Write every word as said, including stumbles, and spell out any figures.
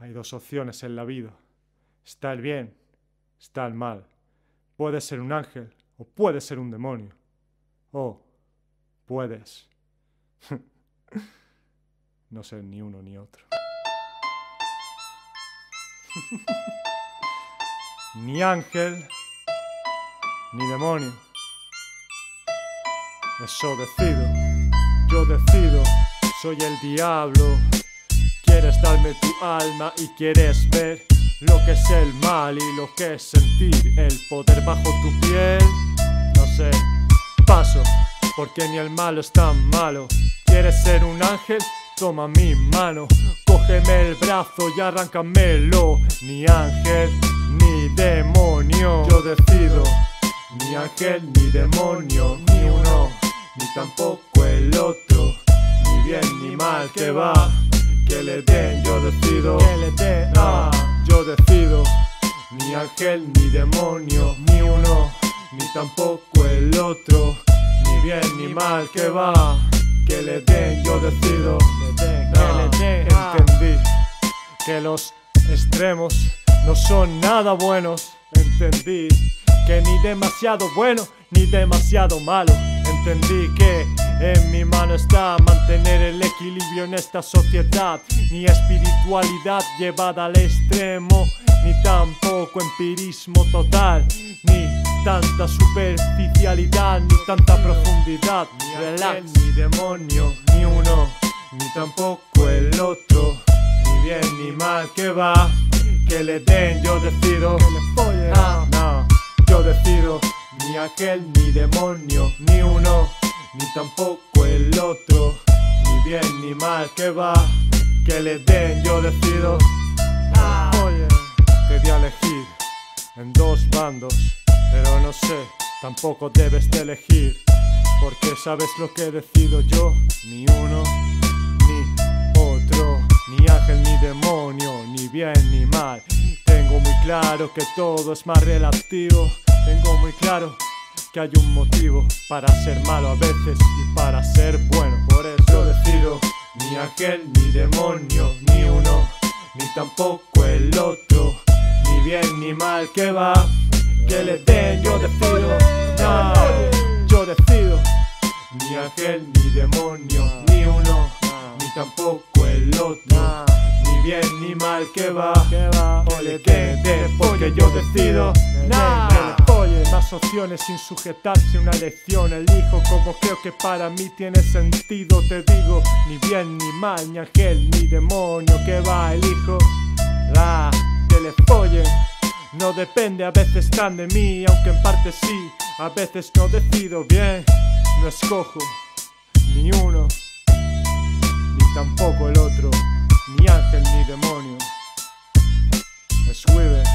Hay dos opciones en la vida. Está el bien, está el mal. Puedes ser un ángel o puedes ser un demonio. O puedes no ser ni uno ni otro. Ni ángel, ni demonio. Eso decido, yo decido. Soy el diablo. Quieres darme tu alma y quieres ver lo que es el mal y lo que es sentir el poder bajo tu piel. No sé, paso, porque ni el malo es tan malo. ¿Quieres ser un ángel? Toma mi mano, cógeme el brazo y arráncamelo. Ni ángel, ni demonio. Yo decido, ni ángel, ni demonio. Ni uno, ni tampoco el otro. Ni bien ni mal, que va, que le den, yo decido. Que le den, ah, yo decido. Ni ángel, ni demonio. Ni uno, ni tampoco el otro. Ni bien ni mal, que va, que le den, yo decido. Que le den, ah, que le den, ah. Entendí que los extremos no son nada buenos. Entendí que ni demasiado bueno ni demasiado malo. Entendí que en mi mano está mantener el equilibrio en esta sociedad. Ni espiritualidad llevada al extremo, ni tampoco empirismo total, ni tanta superficialidad, ni tanta profundidad. Ni ángel, ni demonio, ni uno, ni tampoco el otro. Ni bien ni mal, que va, que le den, yo decido. Que le follen, ah, no, yo decido. Ni ángel, ni demonio, ni uno, ni tampoco el otro. Ni bien ni mal, que va, que le den, yo decido. Ah, oye, te di a elegir en dos bandos, pero no sé, tampoco debes de elegir, porque sabes lo que decido yo. Ni uno, ni otro. Ni ángel, ni demonio. Ni bien ni mal. Tengo muy claro que todo es más relativo. Tengo muy claro que hay un motivo para ser malo a veces y para ser bueno. Por eso yo decido, ni ángel, ni demonio, ni uno, ni tampoco el otro. Ni bien ni mal, que va, que le den, yo decido. No, yo decido. Ni ángel, ni demonio, ni uno, ni tampoco el otro. Ni bien ni mal, que va, o le den, porque yo decido. Más opciones sin sujetarse una elección. Elijo como creo que para mí tiene sentido. Te digo, ni bien ni mal, ni ángel ni demonio, que va, elijo la que le follen. No depende, a veces tan de mí, aunque en parte sí. A veces no decido bien, no escojo ni uno, ni tampoco el otro. Ni ángel ni demonio. Es Weaver.